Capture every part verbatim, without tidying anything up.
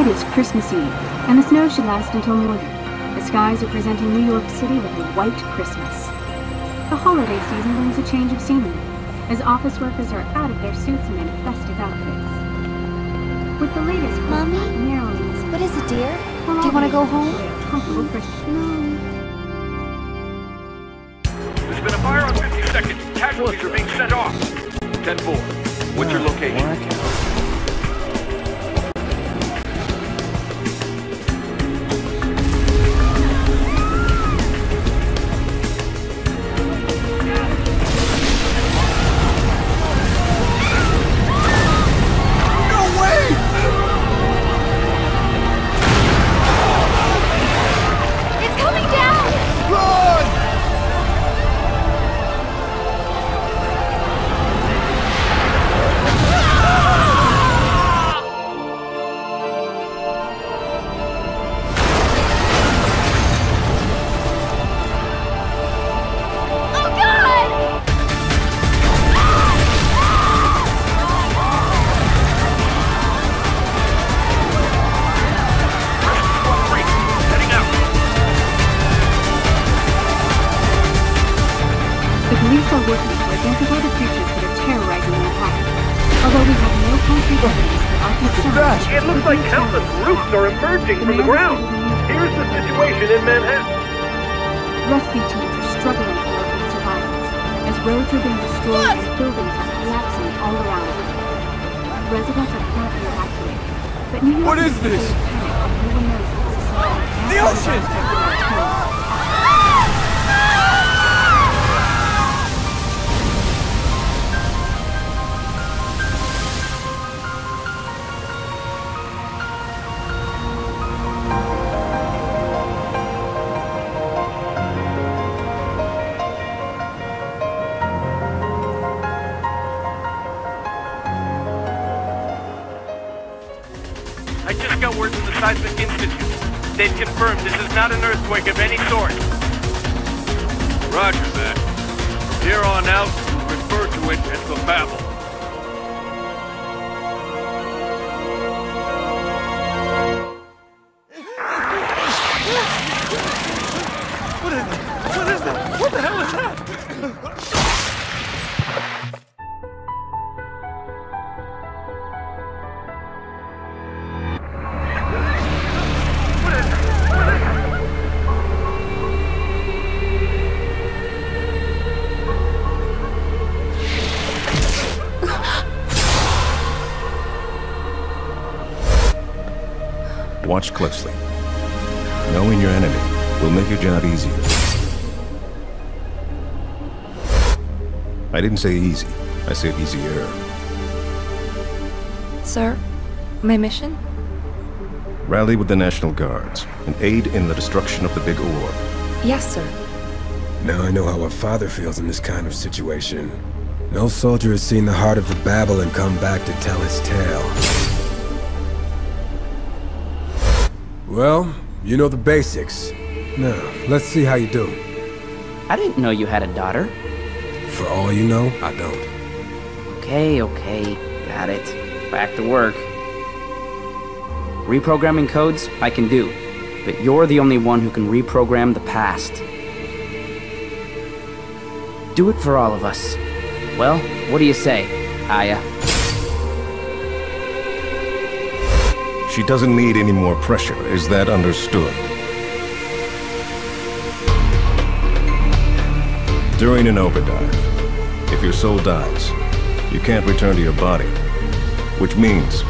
Tonight is Christmas Eve, and the snow should last until morning. The skies are presenting New York City with a white Christmas. The holiday season brings a change of scenery, as office workers are out of their suits and in festive outfits. With the latest... Mommy? Maryland's... What is it, dear? Do you want to go home? Comfortable for... No. There's been a fire on fifty seconds. Casualties are being sent off. ten four. What's your location? What? Watch closely. Knowing your enemy will make your job easier. I didn't say easy. I said easier. Sir, my mission? Rally with the National Guards and aid in the destruction of the Big Orb. Yes, sir. Now I know how our father feels in this kind of situation. No soldier has seen the heart of the Babel and come back to tell his tale. Well, you know the basics. Now, let's see how you do. I didn't know you had a daughter. For all you know, I don't. Okay, okay. Got it. Back to work. Reprogramming codes, I can do. But you're the only one who can reprogram the past. Do it for all of us. Well, what do you say, Aya? She doesn't need any more pressure. Is that understood? During an overdive, if your soul dies, you can't return to your body. Which means,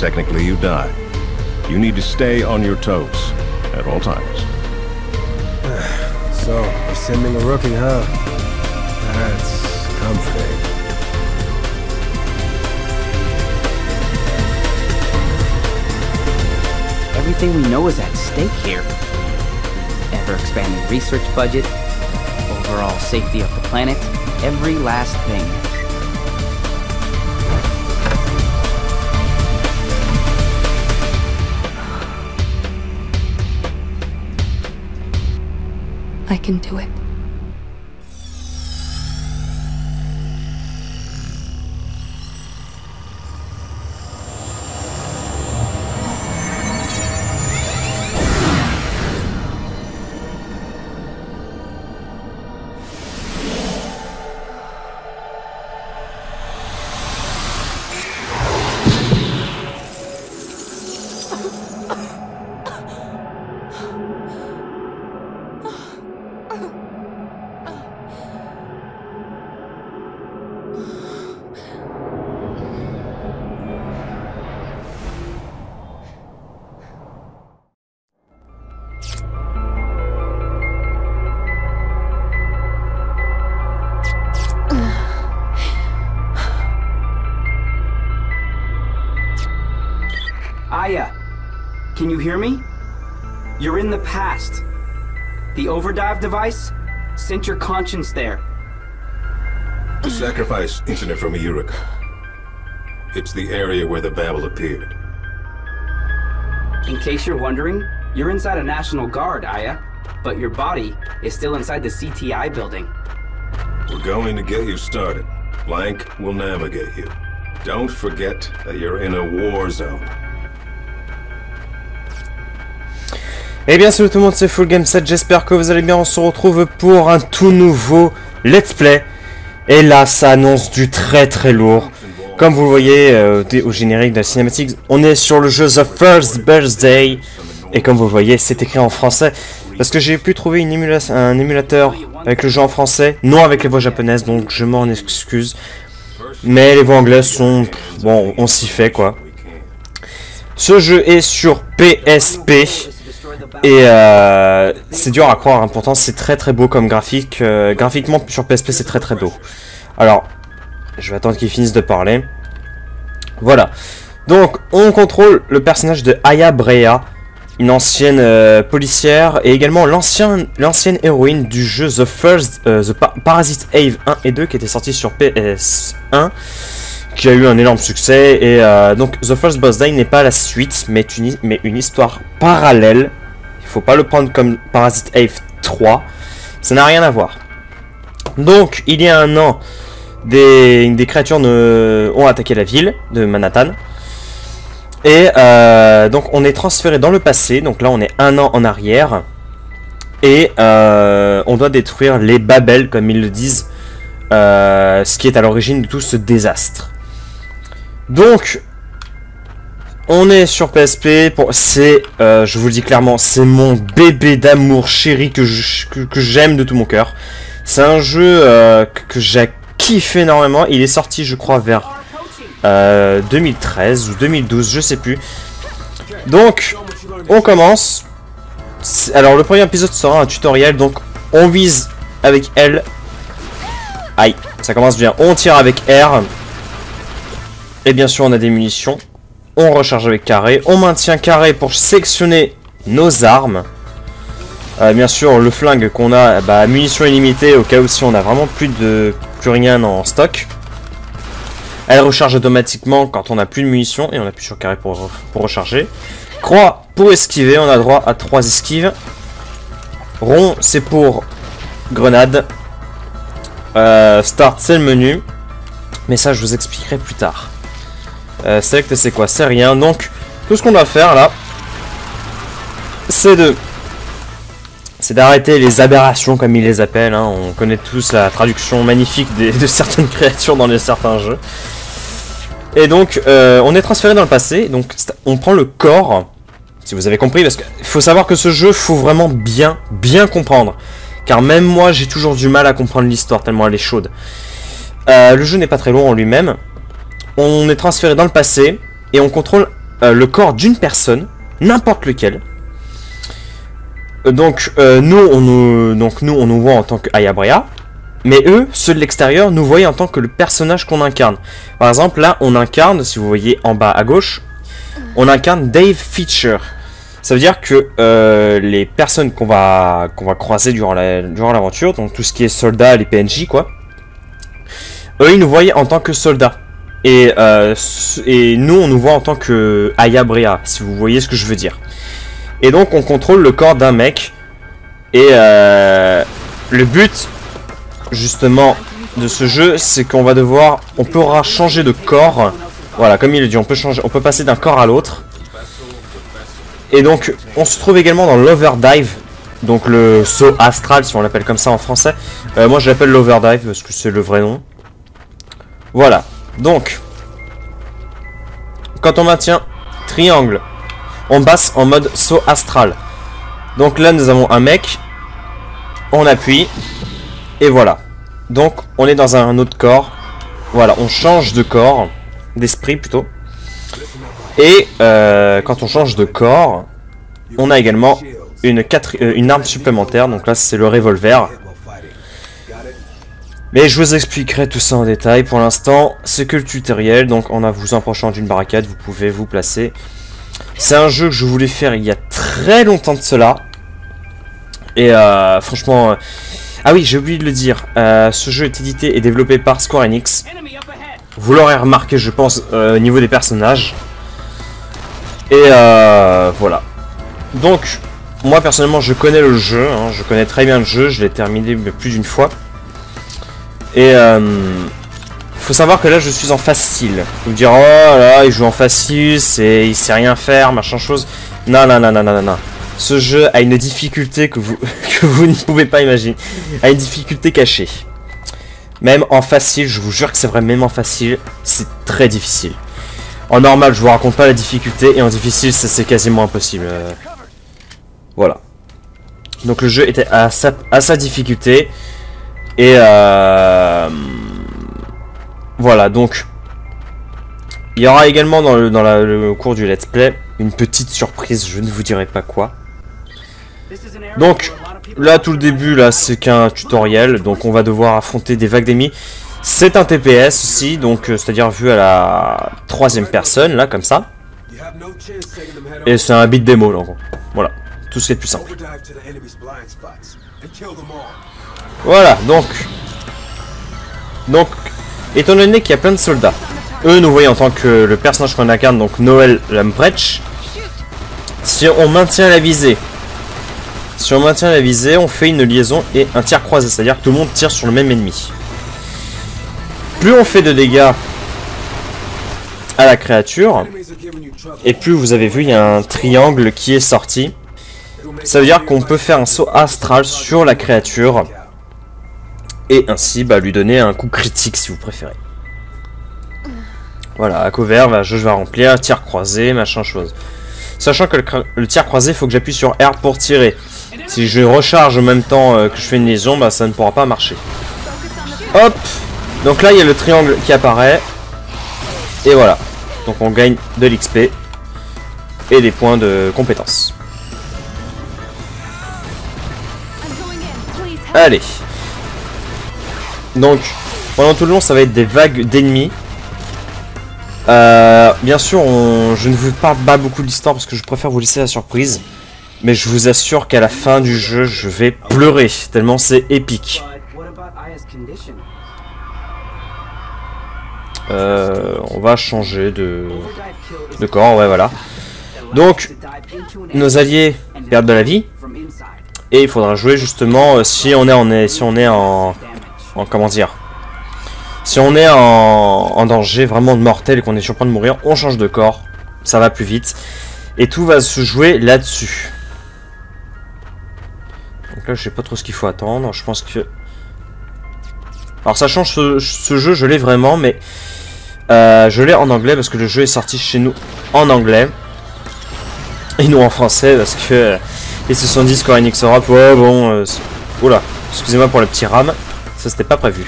technically, you die. You need to stay on your toes at all times. So, you're sending a rookie, huh? That's comforting. Everything we know is at stake here. Ever-expanding research budget, overall safety of the planet, every last thing. I can do it. Aya, can you hear me? You're in the past. The overdive device sent your conscience there. The sacrifice incident from Eureka. It's the area where the Babel appeared. In case you're wondering, you're inside a National Guard, Aya, but your body is still inside the C T I building. We're going to get you started. Blank will navigate you. Don't forget that you're in a war zone. Eh bien salut tout le monde, c'est FullGame seven, j'espère que vous allez bien, on se retrouve pour un tout nouveau Let's Play. Et là, ça annonce du très très lourd. Comme vous le voyez euh, au générique de la cinématique, on est sur le jeu The first Birthday. Et comme vous le voyez, c'est écrit en français. Parce que j'ai pu trouver une émula un émulateur avec le jeu en français, non avec les voix japonaises, donc je m'en excuse. Mais les voix anglaises sont... Pff, bon, on s'y fait quoi. Ce jeu est sur P S P. Et euh, c'est dur à croire, hein. Pourtant c'est très très beau comme graphique, euh, graphiquement sur P S P c'est très très beau. Alors, je vais attendre qu'ils finissent de parler. Voilà, donc on contrôle le personnage de Aya Brea, une ancienne euh, policière et également l'ancienne l'ancienne héroïne du jeu The First, euh, The pa Parasite Eve un et deux qui était sorti sur P S un, qui a eu un énorme succès. Et euh, donc The First Birthday n'est pas la suite, mais une, mais une histoire parallèle. Il faut pas le prendre comme Parasite Eve trois, ça n'a rien à voir. Donc il y a un an, des, des créatures ne, ont attaqué la ville de Manhattan. Et euh, donc on est transféré dans le passé, donc là on est un an en arrière. Et euh, on doit détruire les Babel, comme ils le disent, euh, ce qui est à l'origine de tout ce désastre. Donc... on est sur P S P, pour... c'est, euh, je vous le dis clairement, c'est mon bébé d'amour chéri que j'aime que, que de tout mon cœur. C'est un jeu euh, que, que j'ai kiffé énormément. Il est sorti, je crois, vers euh, deux mille treize ou deux mille douze, je sais plus. Donc, on commence. Alors, le premier épisode sera un tutoriel, donc on vise avec L. Aïe, ça commence bien. On tire avec R. Et bien sûr, on a des munitions. On recharge avec carré, on maintient carré pour sélectionner nos armes. Euh, bien sûr, le flingue qu'on a, bah, munitions illimitées au cas où si on a vraiment plus de plus rien en stock. Elle recharge automatiquement quand on n'a plus de munitions et on appuie sur carré pour, pour recharger. Croix pour esquiver, on a droit à trois esquives. Rond, c'est pour grenade. Euh, start, c'est le menu. Mais ça, je vous expliquerai plus tard. Euh, select c'est quoi? C'est rien. Donc tout ce qu'on doit faire là, c'est de c'est d'arrêter les aberrations comme ils les appellent, hein. On connaît tous la traduction magnifique des, de certaines créatures dans les, certains jeux. Et donc euh, on est transféré dans le passé. Donc on prend le corps, si vous avez compris, parce qu'il faut savoir que ce jeu, faut vraiment bien bien comprendre, car même moi j'ai toujours du mal à comprendre l'histoire tellement elle est chaude. euh, Le jeu n'est pas très long en lui-même. On est transféré dans le passé et on contrôle euh, le corps d'une personne, n'importe lequel. Euh, donc, euh, nous, on nous, donc nous, on nous voit en tant que Aya Brea, mais eux, ceux de l'extérieur, nous voient en tant que le personnage qu'on incarne. Par exemple, là, on incarne, si vous voyez en bas à gauche, on incarne Dave Fisher. Ça veut dire que euh, les personnes qu'on va, qu'on va croiser durant la, durant l'aventure, donc tout ce qui est soldats, les P N J, quoi, eux, ils nous voient en tant que soldats. Et, euh, et nous, on nous voit en tant que Aya Brea, si vous voyez ce que je veux dire. Et donc, on contrôle le corps d'un mec. Et euh, le but, justement, de ce jeu, c'est qu'on va devoir... On pourra changer de corps. Voilà, comme il le dit, on peut, changer, on peut passer d'un corps à l'autre. Et donc, on se trouve également dans l'Overdive. Donc, le saut astral, si on l'appelle comme ça en français. Euh, moi, je l'appelle l'Overdive, parce que c'est le vrai nom. Voilà. Donc, quand on maintient triangle, on passe en mode saut astral. Donc là, nous avons un mec, on appuie, et voilà. Donc, on est dans un autre corps. Voilà, on change de corps, d'esprit plutôt. Et euh, quand on change de corps, on a également une, quatre, euh, une arme supplémentaire. Donc là, c'est le revolver. Mais je vous expliquerai tout ça en détail. Pour l'instant, c'est que le tutoriel. Donc, en vous approchant d'une barricade, vous pouvez vous placer. C'est un jeu que je voulais faire il y a très longtemps de cela. Et euh, franchement... Euh... Ah oui, j'ai oublié de le dire. Euh, ce jeu est édité et développé par Square Enix. Vous l'aurez remarqué, je pense, euh, au niveau des personnages. Et euh, voilà. Donc, moi personnellement, je connais le jeu. Hein, je connais très bien le jeu. Je l'ai terminé plus d'une fois. Et... Euh, faut savoir que là je suis en facile. Vous me direz, oh là, il joue en facile, c'est, il sait rien faire, machin chose. Non, non, non, non, non, non. Ce jeu a une difficulté que vous, que vous ne pouvez pas imaginer. A une difficulté cachée. Même en facile, je vous jure que c'est vrai, même en facile, c'est très difficile. En normal, je vous raconte pas la difficulté, et en difficile, c'est quasiment impossible. Euh, voilà. Donc le jeu était à sa, à sa difficulté. Et euh... voilà, donc il y aura également dans, le, dans la, le cours du let's play une petite surprise, je ne vous dirai pas quoi. Donc là tout le début là c'est qu'un tutoriel, donc on va devoir affronter des vagues d'ennemis. C'est un T P S aussi, donc euh, c'est-à-dire vu à la troisième personne là comme ça. Et c'est un beat démo là en gros. Voilà, tout ce qui est plus simple. Voilà, donc donc étant donné qu'il y a plein de soldats, eux nous voyons en tant que le personnage qu'on incarne, donc Noël Lamprecht. Si on maintient la visée, si on maintient la visée, on fait une liaison et un tir croisé, c'est-à-dire que tout le monde tire sur le même ennemi. Plus on fait de dégâts à la créature, et plus vous avez vu, il y a un triangle qui est sorti. Ça veut dire qu'on peut faire un saut astral sur la créature. Et ainsi, bah, lui donner un coup critique si vous préférez. Voilà, à couvert, bah, je vais remplir, tir croisé, machin chose. Sachant que le, le tir croisé, il faut que j'appuie sur R pour tirer. Si je recharge en même temps euh, que je fais une liaison, bah, ça ne pourra pas marcher. Hop! Donc là, il y a le triangle qui apparaît. Et voilà. Donc on gagne de l'X P et des points de compétence. Allez! Donc, pendant tout le long, ça va être des vagues d'ennemis. Euh, bien sûr, on, je ne vous parle pas beaucoup de l'histoire parce que je préfère vous laisser la surprise. Mais je vous assure qu'à la fin du jeu, je vais pleurer, tellement c'est épique. Euh, on va changer de, de corps, ouais, voilà. Donc, nos alliés perdent de la vie. Et il faudra jouer justement, si on est en... Si on est en comment dire, si on est en, en danger vraiment mortel et qu'on est sur le point de mourir, on change de corps, ça va plus vite et tout va se jouer là dessus donc là je sais pas trop ce qu'il faut attendre, je pense que, alors sachant ce, ce jeu je l'ai vraiment, mais euh, je l'ai en anglais parce que le jeu est sorti chez nous en anglais et nous en français parce que les soixante-dix Square Enix Europe, ouais bon euh, oula, excusez-moi pour le petit rame. Ça c'était pas prévu.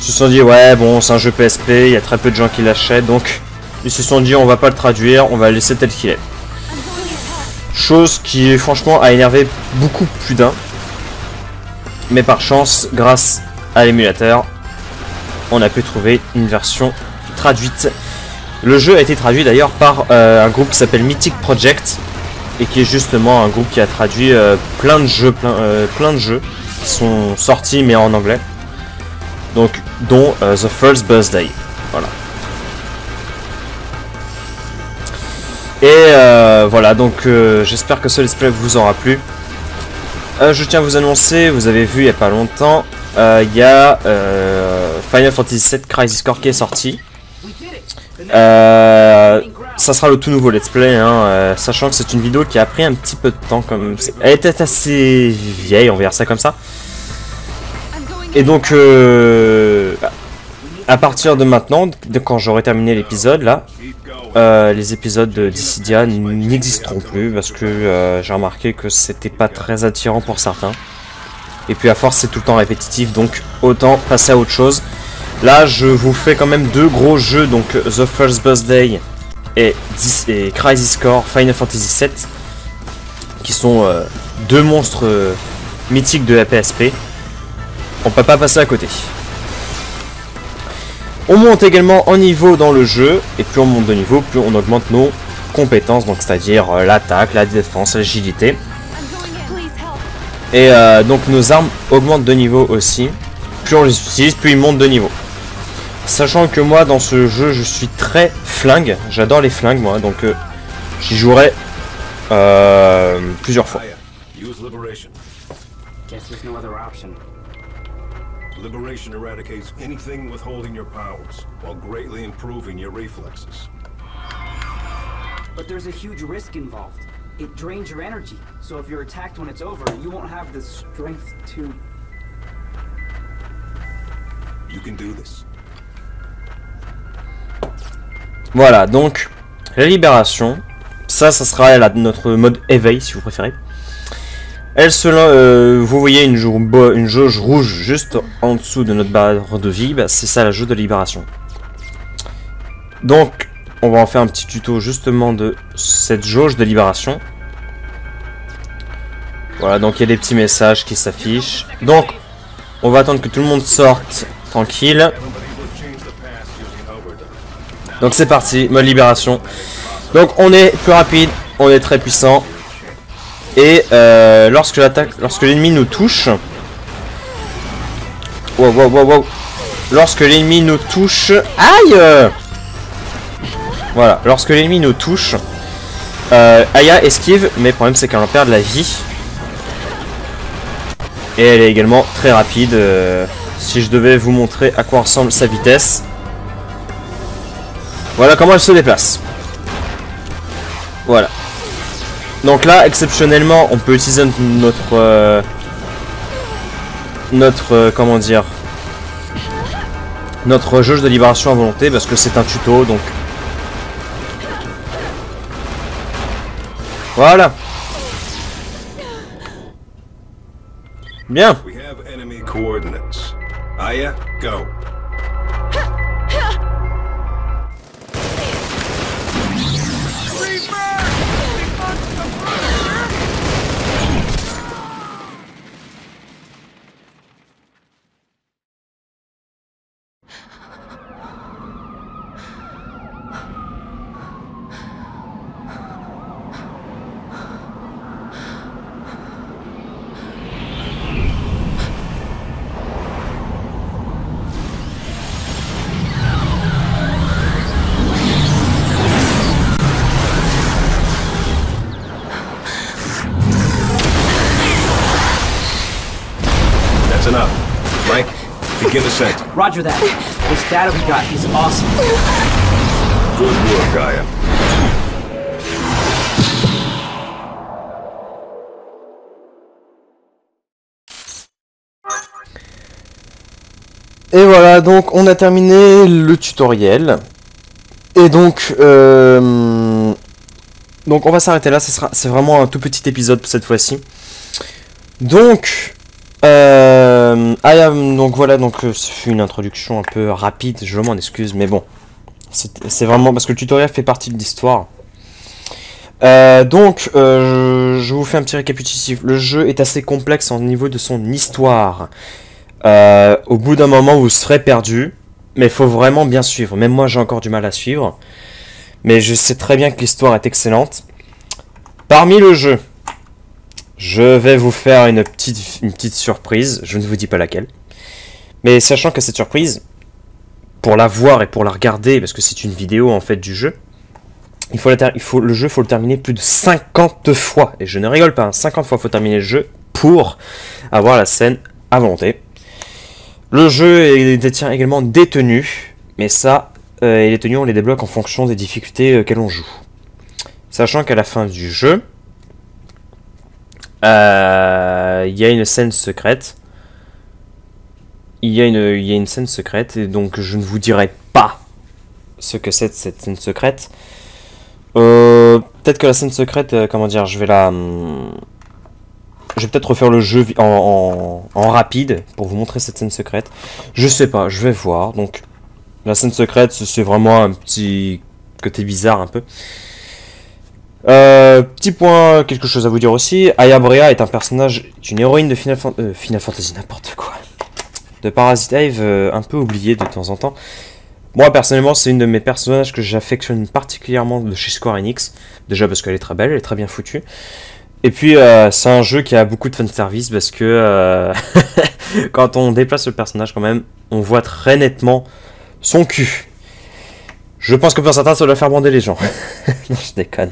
Ils se sont dit ouais bon c'est un jeu P S P, il y a très peu de gens qui l'achètent, donc ils se sont dit on va pas le traduire, on va le laisser tel qu'il est. Chose qui franchement a énervé beaucoup plus d'un. Mais par chance, grâce à l'émulateur, on a pu trouver une version traduite. Le jeu a été traduit d'ailleurs par euh, un groupe qui s'appelle Mythic Project. Et qui est justement un groupe qui a traduit euh, plein de jeux, plein, euh, plein de jeux qui sont sortis mais en anglais. Donc dont euh, The first Birthday. Voilà. Et euh, voilà, donc euh, j'espère que ce let's play vous aura plu. Euh, je tiens à vous annoncer, vous avez vu il n'y a pas longtemps, il euh, y a euh, Final Fantasy sept Crisis Core qui est sorti. Euh, ça sera le tout nouveau let's play, hein, euh, sachant que c'est une vidéo qui a pris un petit peu de temps, comme elle était assez vieille, on va dire ça comme ça. Et donc euh, à partir de maintenant, quand j'aurai terminé l'épisode là, euh, les épisodes de Dissidia n'existeront plus parce que euh, j'ai remarqué que c'était pas très attirant pour certains. Et puis à force c'est tout le temps répétitif, donc autant passer à autre chose. Là, je vous fais quand même deux gros jeux, donc The first Birthday et, et Crisis Core Final Fantasy sept, qui sont euh, deux monstres euh, mythiques de la P S P. On peut pas passer à côté. On monte également en niveau dans le jeu, et plus on monte de niveau, plus on augmente nos compétences, donc c'est-à-dire euh, l'attaque, la défense, l'agilité. Et euh, donc nos armes augmentent de niveau aussi. Plus on les utilise, plus ils montent de niveau. Sachant que moi dans ce jeu je suis très flingue, j'adore les flingues moi, donc euh, j'y jouerai euh, plusieurs fois. Liberation eradicates anything withholding your powers while greatly improving your reflexes. But there's a huge risk involved. It drains your energy. So if you're attacked when it's over, you won't have the strength to. You can do this. Voilà, donc la libération, ça ça sera la, notre mode éveil si vous préférez. Elle se, euh, vous voyez une, une jauge rouge juste en dessous de notre barre de vie, bah, c'est ça la jauge de libération. Donc, on va en faire un petit tuto justement de cette jauge de libération. Voilà, donc il y a des petits messages qui s'affichent. Donc, on va attendre que tout le monde sorte tranquille. Donc c'est parti, mode libération. Donc on est plus rapide, on est très puissant. Et euh, lorsque l'attaque, lorsque l'ennemi nous touche, wow, wow, wow, wow. Lorsque l'ennemi nous touche, aïe, voilà, lorsque l'ennemi nous touche, euh, Aya esquive, mais le problème c'est qu'elle en perd de la vie. Et elle est également très rapide. Euh, si je devais vous montrer à quoi ressemble sa vitesse, voilà comment elle se déplace. Voilà. Donc là, exceptionnellement, on peut utiliser notre... Euh, notre... Euh, comment dire... Notre jauge de libération à volonté, parce que c'est un tuto, donc... Voilà. Bien. Roger that. This data we got is awesome. Good work, Aya. Et voilà, donc on a terminé le tutoriel. Et donc, euh, donc on va s'arrêter là. Ce sera, c'est vraiment un tout petit épisode cette fois-ci. Donc. Euh, Aya, donc voilà, donc euh, ce fut une introduction un peu rapide, je m'en excuse, mais bon, c'est vraiment parce que le tutoriel fait partie de l'histoire. Euh, donc, euh, je, je vous fais un petit récapitulatif. Le jeu est assez complexe au niveau de son histoire. Euh, au bout d'un moment, vous serez perdu, mais il faut vraiment bien suivre. Même moi, j'ai encore du mal à suivre, mais je sais très bien que l'histoire est excellente. Parmi le jeu. Je vais vous faire une petite, une petite surprise, je ne vous dis pas laquelle. Mais sachant que cette surprise, pour la voir et pour la regarder, parce que c'est une vidéo en fait du jeu, il faut la il faut, le jeu, il faut le terminer plus de cinquante fois. Et je ne rigole pas, hein, cinquante fois il faut terminer le jeu pour avoir la scène à volonté. Le jeu il détient également des tenues, mais ça, euh, et les tenues on les débloque en fonction des difficultés euh, qu'elles on joue. Sachant qu'à la fin du jeu, il euh, y a une scène secrète. Il y, y a une scène secrète et donc je ne vous dirai pas ce que c'est cette scène secrète. Euh, peut-être que la scène secrète, euh, comment dire, je vais la, hum, je vais peut-être refaire le jeu en, en, en rapide pour vous montrer cette scène secrète. Je sais pas, je vais voir. Donc la scène secrète, c'est vraiment un petit côté bizarre un peu. Euh, petit point, quelque chose à vous dire aussi. Aya Brea est un personnage, une héroïne de Final, Fan euh, Final Fantasy, n'importe quoi. De Parasite Eve, euh, un peu oubliée de temps en temps. Moi personnellement c'est une de mes personnages que j'affectionne particulièrement de chez Square Enix, déjà parce qu'elle est très belle, elle est très bien foutue. Et puis euh, c'est un jeu qui a beaucoup de fanservice parce que euh, quand on déplace le personnage quand même, on voit très nettement son cul. Je pense que pour certains ça doit faire bander les gens. Non je déconne.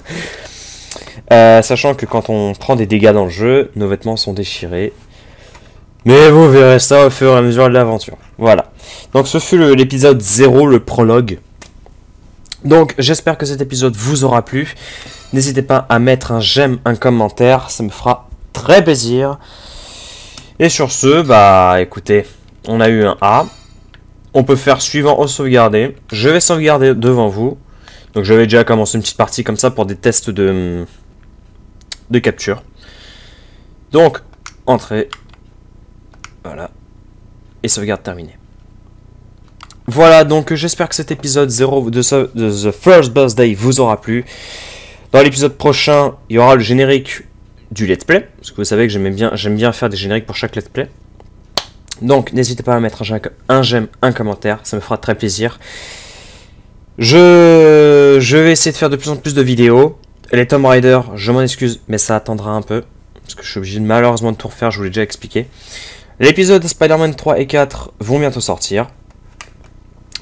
Euh, sachant que quand on prend des dégâts dans le jeu, nos vêtements sont déchirés. Mais vous verrez ça au fur et à mesure de l'aventure. Voilà. Donc ce fut l'épisode zéro, le prologue. Donc j'espère que cet épisode vous aura plu. N'hésitez pas à mettre un j'aime, un commentaire, ça me fera très plaisir. Et sur ce, bah écoutez, on a eu un A. On peut faire suivant au sauvegarder. Je vais sauvegarder devant vous. Donc j'avais déjà commencé une petite partie comme ça pour des tests de, de capture. Donc, entrée. Voilà. Et sauvegarde terminée. Voilà, donc j'espère que cet épisode zéro de The First Birthday vous aura plu. Dans l'épisode prochain, il y aura le générique du let's play. Parce que vous savez que j'aime bien, j'aime bien faire des génériques pour chaque let's play. Donc n'hésitez pas à mettre un j'aime, un commentaire, ça me fera très plaisir. Je, je vais essayer de faire de plus en plus de vidéos. Les Tomb Raider, je m'en excuse, mais ça attendra un peu. Parce que je suis obligé de, malheureusement de tout refaire, je vous l'ai déjà expliqué. L'épisode Spider-Man trois et quatre vont bientôt sortir.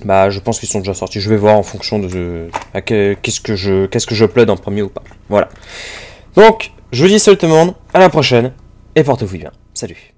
Bah, je pense qu'ils sont déjà sortis. Je vais voir en fonction de, de qu'est-ce que je qu'est-ce que je upload en premier ou pas. Voilà. Donc, je vous dis salut tout le monde, à la prochaine, et portez-vous bien. Salut.